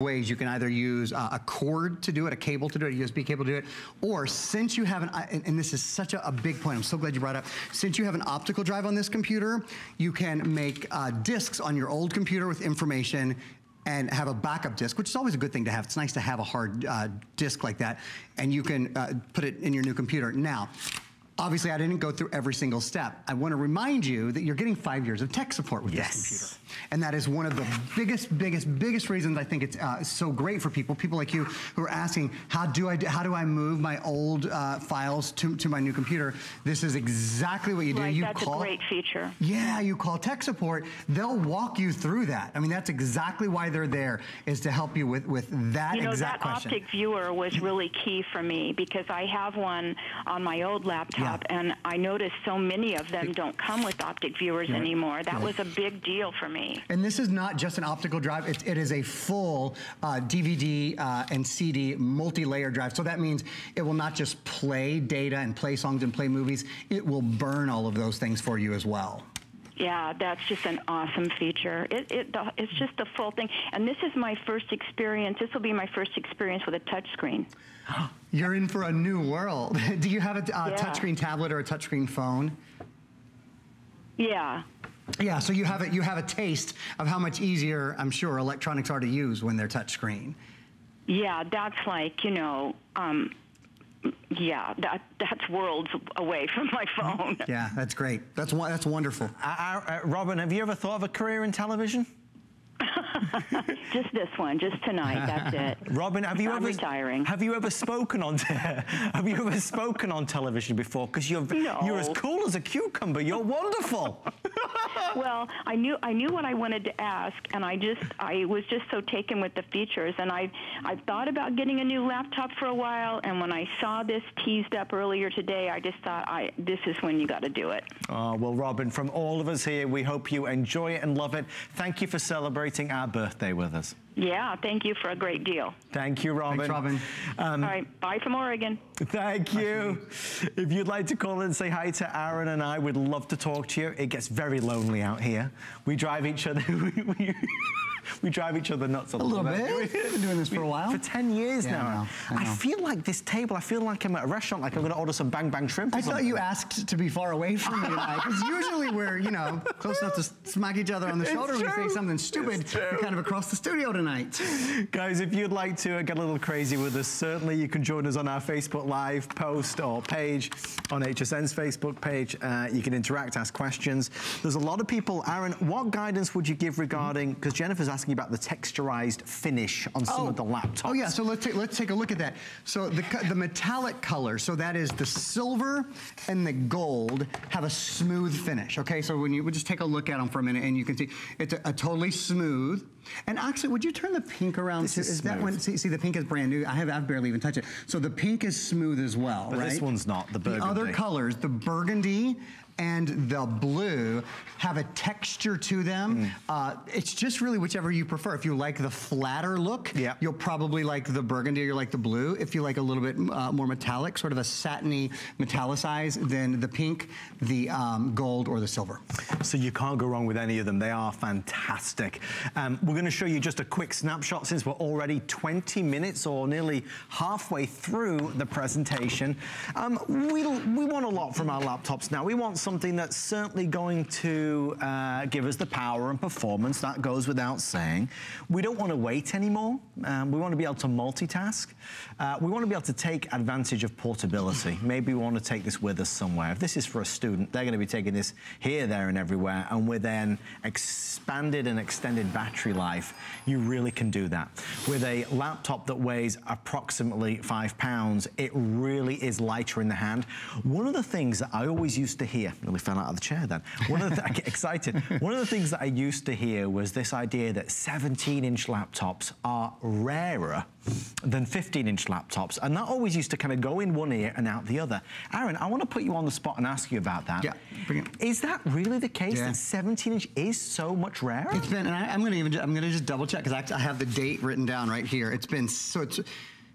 ways. You can either use a cord to do it, a cable to do it, a USB cable to do it, or since you have an, and this is such a big point, I'm so glad you brought it up, since you have an optical drive on this computer, you can make disks on your old computer with information and have a backup disk, which is always a good thing to have. It's nice to have a hard disk like that, and you can put it in your new computer. Now, obviously, I didn't go through every single step. I want to remind you that you're getting 5 years of tech support with this computer. And that is one of the biggest reasons I think it's so great for people, like you who are asking, how do I move my old files to my new computer? This is exactly what you do. Right, you that's call, a great feature. Yeah, you call tech support. They'll walk you through that. I mean, that's exactly why they're there, is to help you with that exact question. You know, that optic viewer was really key for me because I have one on my old laptop. Yeah. And I noticed so many of them don't come with optic viewers anymore. That was a big deal for me. And this is not just an optical drive. It is a full DVD and CD multi-layer drive. So that means it will not just play data and play songs and play movies. It will burn all of those things for you as well. Yeah, that's just an awesome feature. It's just the full thing. And this is my first experience. This will be my first experience with a touchscreen. You're in for a new world. Do you have a touchscreen tablet or a touchscreen phone? Yeah. Yeah, so you have a taste of how much easier, I'm sure, electronics are to use when they're touchscreen. Yeah, that's like, you know, yeah, that's worlds away from my phone. Yeah, that's great. That's wonderful. Robin, have you ever thought of a career in television? Just this one, just tonight. That's it. Robin, have you ever spoken on television before? Because you're as cool as a cucumber. You're wonderful. Well, I knew what I wanted to ask, and I was just so taken with the features. And I thought about getting a new laptop for a while, and when I saw this teased up earlier today, I just thought this is when you got to do it. Oh, well, Robin, from all of us here, we hope you enjoy it and love it. Thank you for celebrating our birthday with us. Yeah, thank you for a great deal. Thank you, Robin. Thanks, Robin. All right, bye from Oregon. Thank you. If you'd like to call and say hi to Aaron and I, we'd love to talk to you. It gets very lonely out here. We drive each other. We drive each other nuts a little bit. We've been doing this for a while. For 10 years now. I feel like this table, I feel like I'm at a restaurant, like I'm going to order some Bang Bang Shrimp or something. I thought you asked to be far away from me, because usually we're, you know, close enough to smack each other on the shoulder when we say something stupid. We're kind of across the studio tonight. Guys, if you'd like to get a little crazy with us, certainly you can join us on our Facebook Live post or page, on HSN's Facebook page. You can interact, ask questions. There's a lot of people. Aaron, what guidance would you give regarding, because Jennifer's asking about the texturized finish on some of the laptops. Oh yeah, so let's take a look at that. So the metallic color, so that is the silver and the gold have a smooth finish, okay? So when you just take a look at them for a minute and you can see it's a totally smooth. And actually, would you turn the pink around? Is that one? See, the pink is brand new. I've barely even touched it. So the pink is smooth as well, but right? This one's not, the burgundy. The other colors, the burgundy and the blue, have a texture to them. It's just really whichever you prefer. If you like the flatter look, you'll probably like the burgundy or you'll like the blue. If you like a little bit more metallic, sort of a satiny metallicized, then the pink, the gold, or the silver. So you can't go wrong with any of them. They are fantastic. We're going to show you just a quick snapshot since we're already 20 minutes or nearly halfway through the presentation. We want a lot from our laptops now. We want something that's certainly going to give us the power and performance. That goes without saying. We don't want to wait anymore. We want to be able to multitask. We want to be able to take advantage of portability. Maybe we want to take this with us somewhere. If this is for a student, they're going to be taking this here, there, and everywhere, and with an expanded and extended battery life, you really can do that. With a laptop that weighs approximately 5 pounds, it really is lighter in the hand. One of the things that I always used to hear, nearly fell out of the chair then. I get excited. One of the things that I used to hear was this idea that 17-inch laptops are rarer than 15-inch laptops. And that always used to kind of go in one ear and out the other. Aaron, I want to put you on the spot and ask you about that. Yeah, bring it. Is that really the case that 17-inch is so much rarer? It's been, and I'm going to just double check because I have the date written down right here. It's been, so it's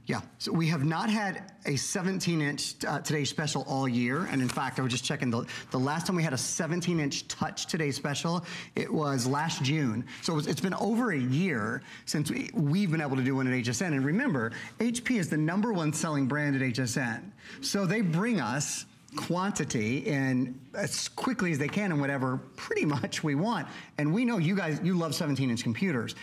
Yeah, so we have not had a 17-inch Today Special all year, and in fact, I was just checking, the last time we had a 17-inch Touch Today Special, it was last June. So it's been over a year since we've been able to do one at HSN, and remember, HP is the #1 selling brand at HSN. So they bring us quantity in as quickly as they can and whatever pretty much we want, and we know you guys, you love 17-inch computers.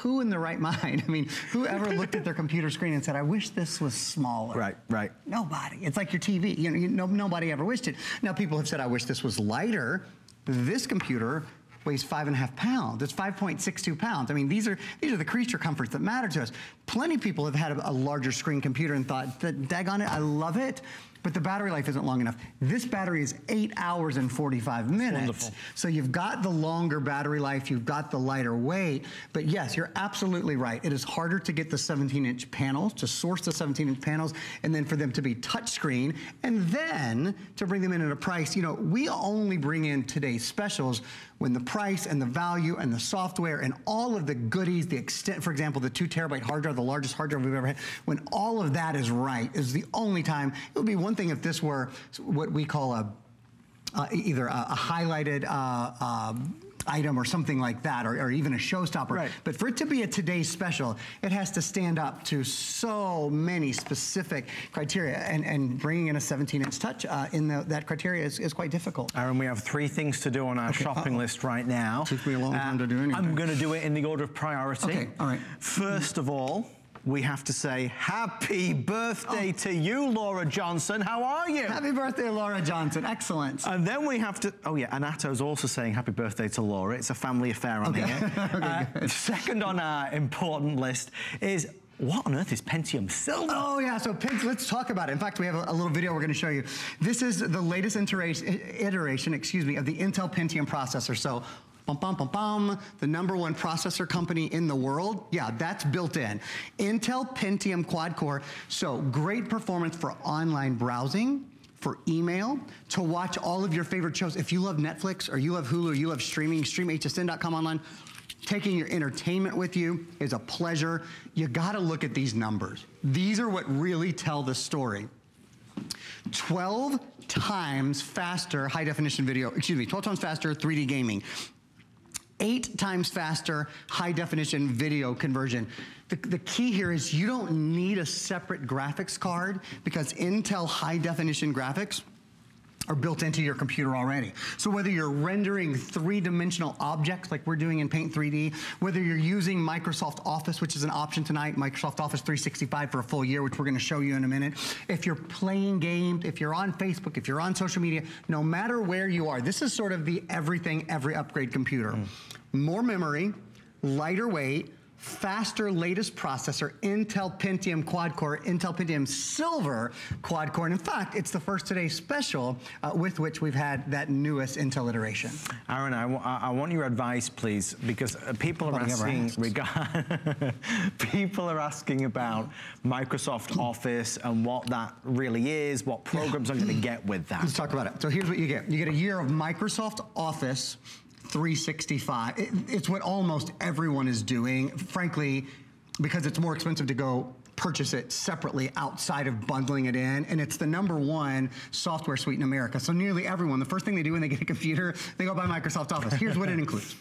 Who in their right mind? I mean, whoever looked at their computer screen and said, I wish this was smaller. Right, right. Nobody. It's like your TV. You know, nobody ever wished it. Now, people have said, I wish this was lighter. This computer weighs 5.5 pounds. It's 5.62 pounds. I mean, these are the creature comforts that matter to us. Plenty of people have had a larger screen computer and thought, daggone it, I love it. But the battery life isn't long enough. This battery is 8 hours and 45 minutes. Wonderful. So you've got the longer battery life, you've got the lighter weight, but yes, you're absolutely right. It is harder to get the 17-inch panels, to source the 17-inch panels, and then for them to be touchscreen, and then to bring them in at a price. You know, we only bring in today's specials when the price and the value and the software and all of the goodies, the extent, for example, the 2 terabyte hard drive, the largest hard drive we've ever had, when all of that is right, is the only time. It would be one thing if this were what we call either a highlighted item or something like that, or even a showstopper. Right. But for it to be a today's special, it has to stand up to so many specific criteria, and bringing in a 17-inch touch in that criteria is quite difficult. Aaron, we have 3 things to do on our shopping list right now. Took me a long time to do anything. I'm going to do it in the order of priority. Okay, all right. First of all, we have to say happy birthday to you, Laura Johnson. How are you? Happy birthday, Laura Johnson. Excellent. And then we have to, oh yeah, and Atto's also saying happy birthday to Laura. It's a family affair on here. Okay, second on our important list is, what on earth is Pentium Silver? Oh yeah, so let's talk about it. In fact, we have a little video we're gonna show you. This is the latest iteration, excuse me, of the Intel Pentium processor. So, bum, bum, bum, bum, the #1 processor company in the world. Yeah, that's built in. Intel Pentium Quad Core. So great performance for online browsing, for email, to watch all of your favorite shows. If you love Netflix or you love Hulu, you love streaming, stream hsn.com online. Taking your entertainment with you is a pleasure. You gotta look at these numbers. These are what really tell the story. 12 times faster high definition video, excuse me, 12 times faster 3D gaming. 8 times faster high definition video conversion. The key here is you don't need a separate graphics card because Intel high definition graphics are built into your computer already. So whether you're rendering 3D objects like we're doing in Paint 3D, whether you're using Microsoft Office, which is an option tonight, Microsoft Office 365 for a full year, which we're gonna show you in a minute. If you're playing games, if you're on Facebook, if you're on social media, no matter where you are, this is sort of the everything, every upgrade computer. More memory, lighter weight, faster latest processor, Intel Pentium Quad Core, Intel Pentium Silver Quad Core. And in fact, it's the first Today Special with which we've had that newest Intel iteration. Aaron, I want your advice, please, because people are asking people are asking about Microsoft Office and what that really is, what programs I'm going to get with that. Let's talk about it. So here's what you get. You get a year of Microsoft Office 365. It's what almost everyone is doing, frankly, because it's more expensive to go purchase it separately outside of bundling it in, and it's the #1 software suite in America. So nearly everyone, the first thing they do when they get a computer, they go buy Microsoft Office. Here's what it includes.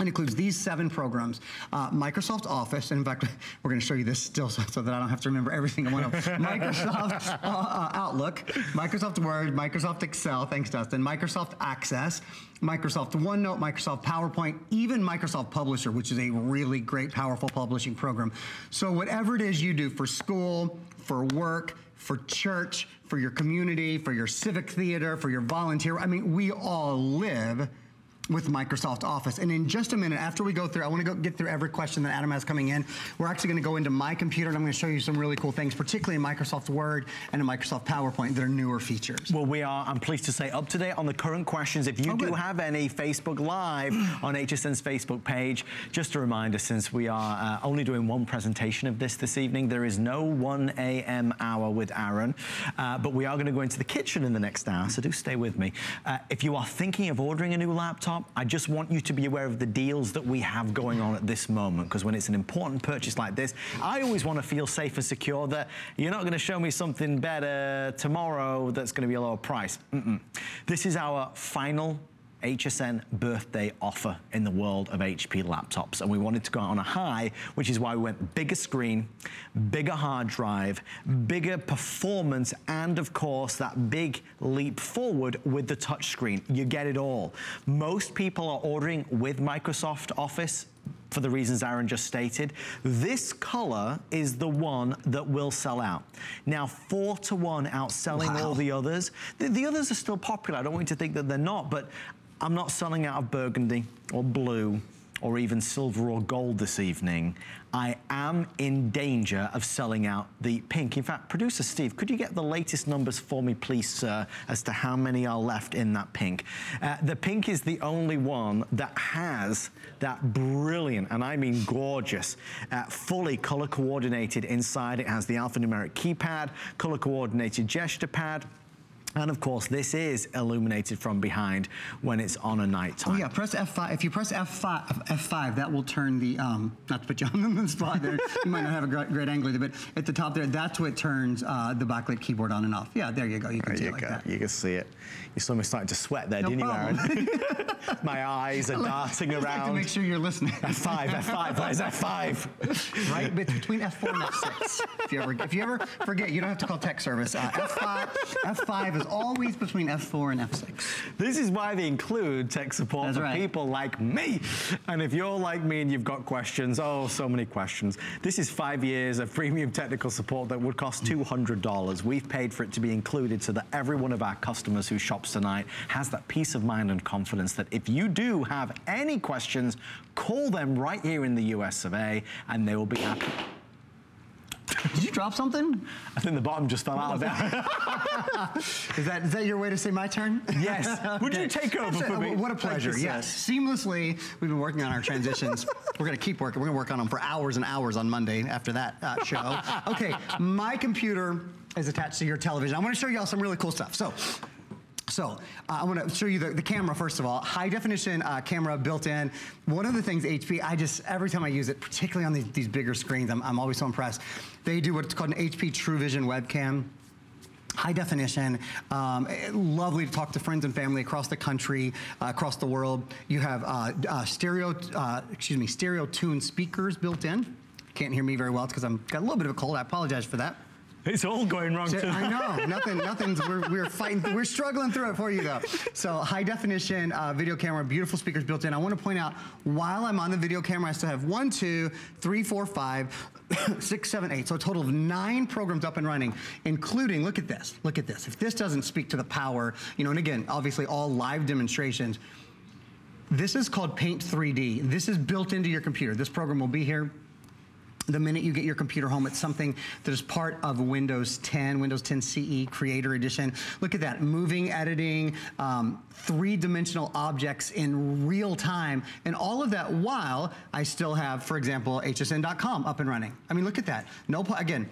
It includes these 7 programs. Microsoft Office, and in fact, we're gonna show you this still so that I don't have to remember every single one of them. Microsoft Outlook, Microsoft Word, Microsoft Excel, thanks Dustin, Microsoft Access, Microsoft OneNote, Microsoft PowerPoint, even Microsoft Publisher, which is a really great, powerful publishing program. So whatever it is you do for school, for work, for church, for your community, for your civic theater, for your volunteer, I mean, we all live with Microsoft Office. And in just a minute, after we go through, I wanna get through every question that Adam has coming in. We're actually gonna go into my computer and I'm gonna show you some really cool things, particularly in Microsoft Word and in Microsoft PowerPoint that are newer features. Well, we are, I'm pleased to say, up to date on the current questions. If you do have any, Facebook Live on HSN's Facebook page, just a reminder, since we are only doing one presentation of this evening, there is no 1 AM hour with Aaron, but we are gonna go into the kitchen in the next hour, so do stay with me. If you are thinking of ordering a new laptop, shop. I just want you to be aware of the deals that we have going on at this moment, because when it's an important purchase like this, I always want to feel safe and secure that you're not going to show me something better tomorrow that's going to be a lower price. This is our final HSN birthday offer in the world of HP laptops, and we wanted to go out on a high, which is why we went bigger screen, bigger hard drive, bigger performance, and of course that big leap forward with the touchscreen. You get it all. Most people are ordering with Microsoft Office for the reasons Aaron just stated. This color is the one that will sell out. Now, 4-to-1 outselling all the others. The others are still popular. I don't want you to think that they're not, but I'm not selling out of burgundy or blue or even silver or gold this evening. I am in danger of selling out the pink. In fact, producer Steve, could you get the latest numbers for me, please, sir, as to how many are left in that pink? The pink is the only one that has that brilliant, and I mean gorgeous, fully color coordinated inside. It has the alphanumeric keypad, color coordinated gesture pad, and of course, this is illuminated from behind when it's on a nighttime. Oh yeah, press F5. If you press F5, that will turn the, not to put you on the spot there, you might not have a great angle either, but at the top there, that's what turns the backlit keyboard on and off. Yeah, there you go. You can see it like that. You can see it. You saw me starting to sweat there, didn't you, Aaron? My eyes are darting around. I like to make sure you're listening. F5, F5, where's F5? Right, between F4 and F6. If you ever forget, you don't have to call tech service. F5 is always between F4 and F6. This is why they include tech support for people like me. And if you're like me and you've got questions, oh, so many questions. This is 5 years of premium technical support that would cost $200. We've paid for it to be included so that every one of our customers who shops tonight has that peace of mind and confidence that if you do have any questions, call them right here in the US of A and they will be happy. Did you drop something? I think the bottom just fell out of there. Is that your way to say my turn? Yes. Okay. Would you take over for me? What a pleasure. Yes. Seamlessly, we've been working on our transitions. We're going to keep working. We're going to work on them for hours and hours on Monday after that show. Okay. My computer is attached to your television. I want to show you all some really cool stuff. So I want to show you the camera, first of all. High definition camera built in. One of the things HP, every time I use it, particularly on these bigger screens, I'm always so impressed. They do what's called an HP True Vision webcam. High definition, lovely to talk to friends and family across the country, across the world. You have stereo-tuned speakers built in. Can't hear me very well because I've got a little bit of a cold. I apologize for that. It's all going wrong too. I know, we're fighting, we're struggling through it for you though. So high definition video camera, beautiful speakers built in. I want to point out, while I'm on the video camera, I still have 1, 2, 3, 4, 5, 6, 7, 8. So a total of 9 programs up and running, including, look at this. If this doesn't speak to the power, you know, and again, obviously all live demonstrations. This is called Paint 3D. This is built into your computer. This program will be here the minute you get your computer home. It's something that is part of Windows 10, Windows 10 CE Creator Edition. Look at that, moving, editing, 3-dimensional objects in real time. And all of that while I still have, for example, hsn.com up and running. I mean, look at that. No pausing,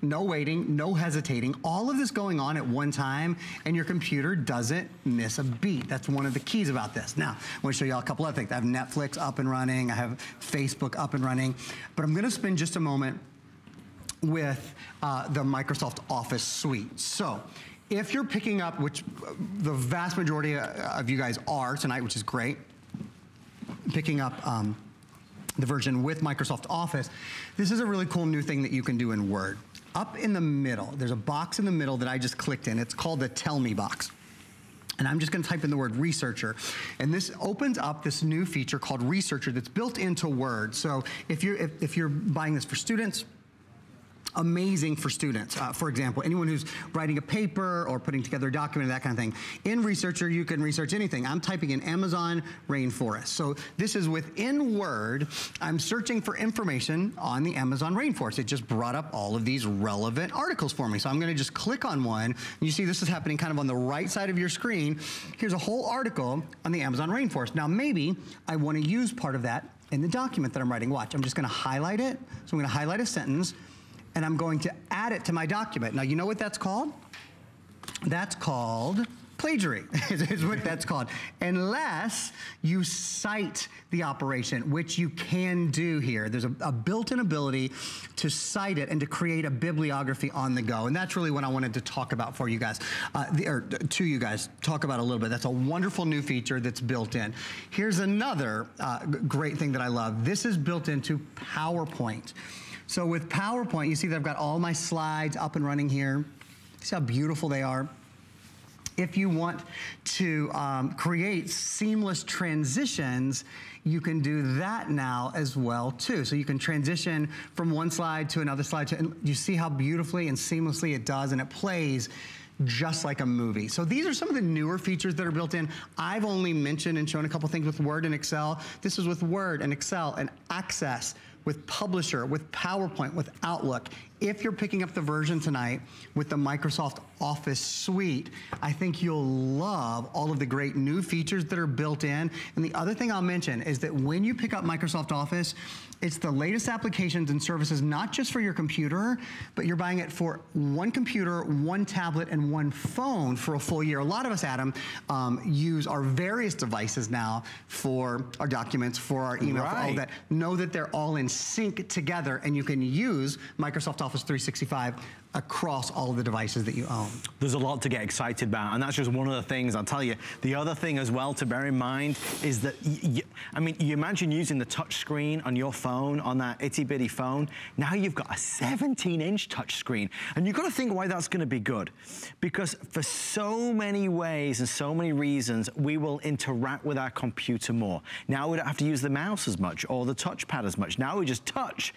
no waiting, no hesitating. All of this going on at one time, and your computer doesn't miss a beat. That's one of the keys about this. Now, I want to show you all a couple other things. I have Netflix up and running. I have Facebook up and running. But I'm going to spend just a moment with the Microsoft Office suite. So if you're picking up, which the vast majority of you guys are tonight, which is great, picking up the version with Microsoft Office, this is a really cool new thing that you can do in Word. Up in the middle, there's a box in the middle that I just clicked in. It's called the Tell Me box. And I'm just going to type in the word researcher. And this opens up this new feature called researcher that's built into Word. So if you're buying this for students, amazing for students. For example, anyone who's writing a paper or putting together a document, that kind of thing. In Researcher, you can research anything. I'm typing in Amazon rainforest. So this is within Word. I'm searching for information on the Amazon rainforest. It just brought up all of these relevant articles for me. So I'm going to just click on one. And you see this is happening kind of on the right side of your screen. Here's a whole article on the Amazon rainforest. Now, maybe I want to use part of that in the document that I'm writing. Watch, I'm just going to highlight it. So I'm going to highlight a sentence, and I'm going to add it to my document. Now, you know what that's called? That's called plagiary is what that's called, unless you cite the operation, which you can do here. There's a built-in ability to cite it and to create a bibliography on the go, and that's really what I wanted to talk about for you guys, talk about a little bit. That's a wonderful new feature that's built in. Here's another great thing that I love. This is built into PowerPoint. So with PowerPoint, you see that I've got all my slides up and running here. See how beautiful they are? If you want to create seamless transitions, you can do that now as well too. So you can transition from one slide to another slide, and you see how beautifully and seamlessly it does, and it plays just like a movie. So these are some of the newer features that are built in. I've only mentioned and shown a couple things with Word and Excel. This is with Word and Excel and Access, with Publisher, with PowerPoint, with Outlook. If you're picking up the version tonight with the Microsoft Office suite, I think you'll love all of the great new features that are built in. And the other thing I'll mention is that when you pick up Microsoft Office, it's the latest applications and services, not just for your computer, but you're buying it for one computer, one tablet, and one phone for a full year. A lot of us, Adam, use our various devices now for our documents, for our email, for all that. Know that they're all in sync together, and you can use Microsoft Office 365 across all of the devices that you own. There's a lot to get excited about, and that's just one of the things I'll tell you. The other thing as well to bear in mind is that, you imagine using the touch screen on your phone, on that itty bitty phone. Now you've got a 17-inch touch screen, and you've got to think why that's going to be good, because for so many ways and so many reasons, we will interact with our computer more. Now we don't have to use the mouse as much or the touchpad as much. Now we just touch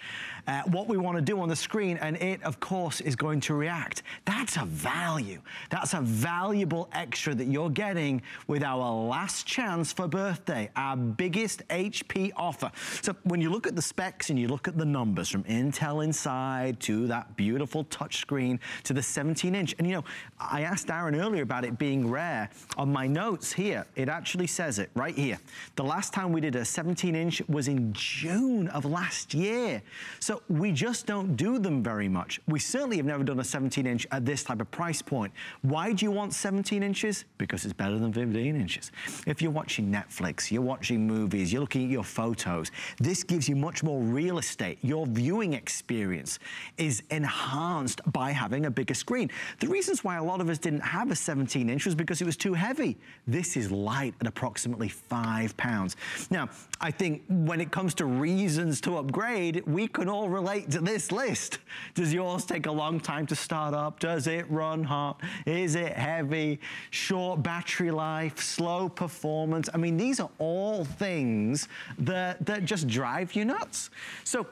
what we want to do on the screen, and it, of course, is going to react. That's a value. That's a valuable extra that you're getting with our last chance for birthday, our biggest HP offer. So when you look at the specs and you look at the numbers, from Intel Inside to that beautiful touchscreen to the 17-inch, and you know, I asked Aaron earlier about it being rare. On my notes here, it actually says it right here. The last time we did a 17-inch was in June of last year. So we just don't do them very much. We certainly have never done a 17-inch at this type of price point. Why do you want 17 inches? Because it's better than 15 inches. If you're watching Netflix, you're watching movies, you're looking at your photos, this gives you much more real estate. Your viewing experience is enhanced by having a bigger screen. The reasons why a lot of us didn't have a 17-inch was because it was too heavy. This is light at approximately 5 pounds. Now, I think when it comes to reasons to upgrade, we can all relate to this list. Does yours take a long time to start up? Does it run hot? Is it heavy? Short battery life, slow performance. I mean, these are all things that just drive you nuts. So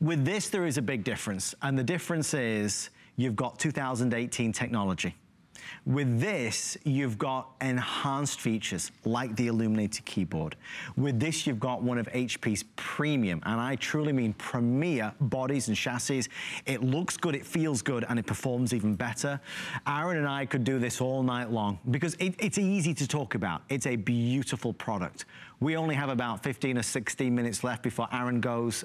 with this, there is a big difference. And the difference is you've got 2018 technology. With this, you've got enhanced features like the illuminated keyboard. With this, you've got one of HP's premium, and I truly mean premier, bodies and chassis. It looks good, it feels good, and it performs even better. Aaron and I could do this all night long because it's easy to talk about. It's a beautiful product. We only have about 15 or 16 minutes left before Aaron goes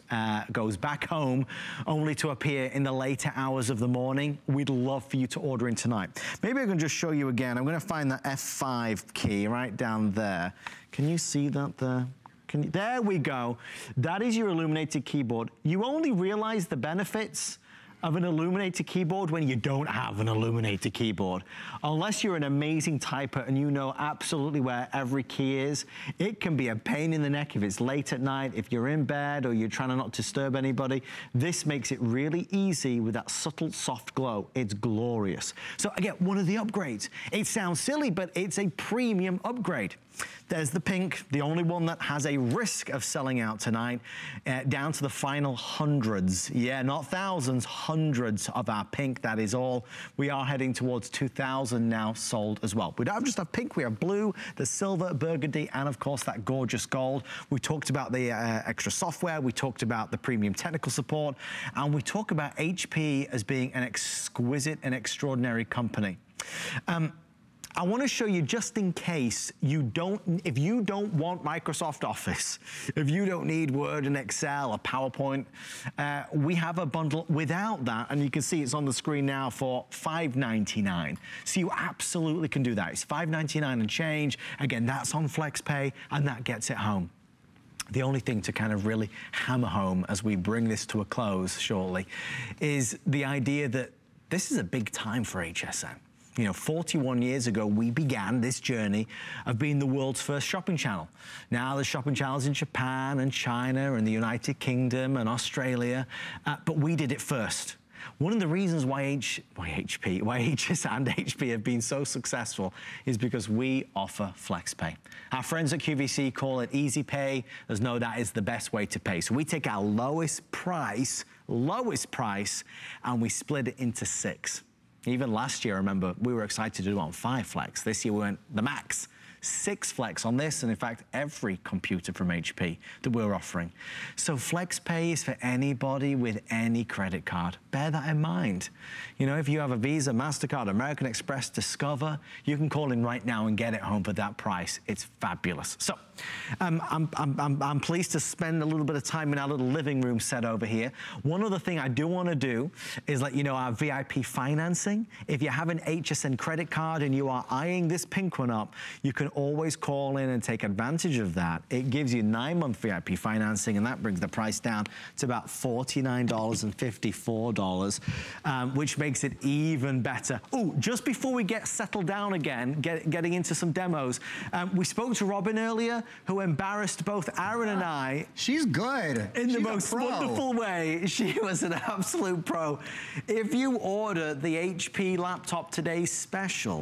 back home, only to appear in the later hours of the morning. We'd love for you to order in tonight. Maybe I can just show you again. I'm gonna find the F5 key right down there. Can you see that there? There we go. That is your illuminated keyboard. You only realize the benefits of an illuminated keyboard when you don't have an illuminated keyboard. Unless you're an amazing typer and you know absolutely where every key is, it can be a pain in the neck if it's late at night, if you're in bed or you're trying to not disturb anybody. This makes it really easy with that subtle, soft glow. It's glorious. So again, one of the upgrades. It sounds silly, but it's a premium upgrade. There's the pink, the only one that has a risk of selling out tonight, down to the final hundreds. Yeah, not thousands, hundreds of our pink, that is all. We are heading towards 2,000 now sold as well. We don't just have pink, we have blue, the silver, burgundy, and of course that gorgeous gold. We talked about the extra software, we talked about the premium technical support, and we talk about HP as being an exquisite and extraordinary company. I want to show you, just in case you don't, if you don't want Microsoft Office, if you don't need Word and Excel or PowerPoint, we have a bundle without that, and you can see it's on the screen now for $5.99. So you absolutely can do that. It's $5.99 and change. Again, that's on FlexPay, and that gets it home. The only thing to kind of really hammer home as we bring this to a close shortly is the idea that this is a big time for HSN. You know, 41 years ago, we began this journey of being the world's first shopping channel. Now there's shopping channels in Japan and China and the United Kingdom and Australia, but we did it first. One of the reasons why HSN and HP have been so successful is because we offer FlexPay. Our friends at QVC call it Easy Pay, as no, that is the best way to pay. So we take our lowest price, and we split it into 6. Even last year, I remember, we were excited to do it on 5 Flex. This year we went the max. 6 Flex on this, and in fact, every computer from HP that we're offering. So FlexPay is for anybody with any credit card. Bear that in mind. You know, if you have a Visa, MasterCard, American Express, Discover, you can call in right now and get it home for that price. It's fabulous. So I'm pleased to spend a little bit of time in our little living room set over here. One other thing I do want to do is let you know our VIP financing. If you have an HSN credit card and you are eyeing this pink one up, you can always call in and take advantage of that. It gives you 9-month VIP financing, and that brings the price down to about $49.54, which makes it even better. Oh, just before we get settled down again, getting into some demos, we spoke to Robin earlier, who embarrassed both Aaron and I. She's good. In the most wonderful way. She was an absolute pro. If you order the HP laptop today's special,